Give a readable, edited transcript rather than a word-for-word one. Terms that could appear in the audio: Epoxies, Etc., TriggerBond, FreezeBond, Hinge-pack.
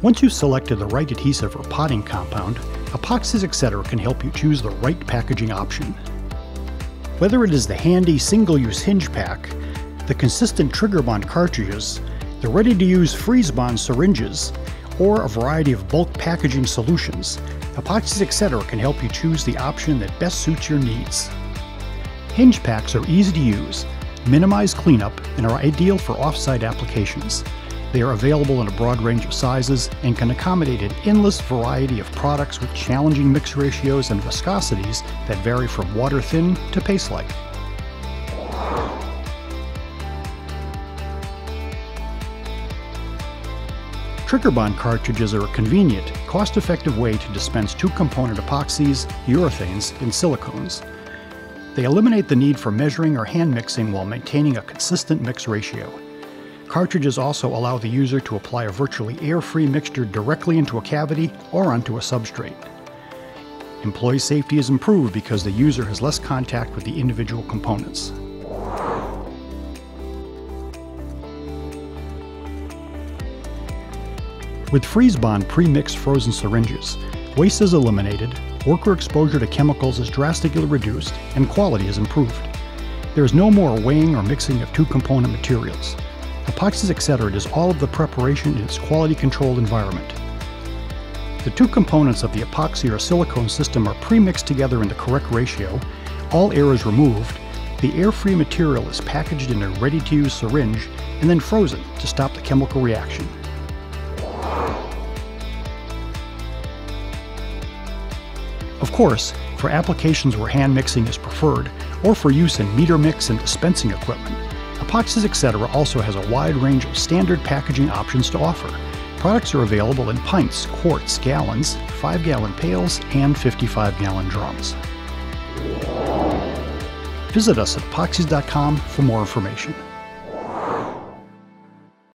Once you've selected the right adhesive or potting compound, Epoxies, Etc. can help you choose the right packaging option. Whether it is the handy single-use Hinge-pack, the consistent TriggerBond cartridges, the ready-to-use FreezeBond syringes, or a variety of bulk packaging solutions, Epoxies, Etc. can help you choose the option that best suits your needs. Hinge packs are easy to use, minimize cleanup, and are ideal for off-site applications. They are available in a broad range of sizes and can accommodate an endless variety of products with challenging mix ratios and viscosities that vary from water-thin to paste-like. TriggerBond cartridges are a convenient, cost-effective way to dispense two-component epoxies, urethanes, and silicones. They eliminate the need for measuring or hand mixing while maintaining a consistent mix ratio. Cartridges also allow the user to apply a virtually air-free mixture directly into a cavity or onto a substrate. Employee safety is improved because the user has less contact with the individual components. With FreezeBond pre-mixed frozen syringes, waste is eliminated, worker exposure to chemicals is drastically reduced, and quality is improved. There is no more weighing or mixing of two-component materials. Epoxies, Etc. does all of the preparation in its quality-controlled environment. The two components of the epoxy or silicone system are pre-mixed together in the correct ratio, all air is removed, the air-free material is packaged in a ready-to-use syringe, and then frozen to stop the chemical reaction. Of course, for applications where hand mixing is preferred, or for use in meter mix and dispensing equipment, Epoxies, Etc. also has a wide range of standard packaging options to offer. Products are available in pints, quarts, gallons, 5-gallon pails, and 55-gallon drums. Visit us at epoxies.com for more information.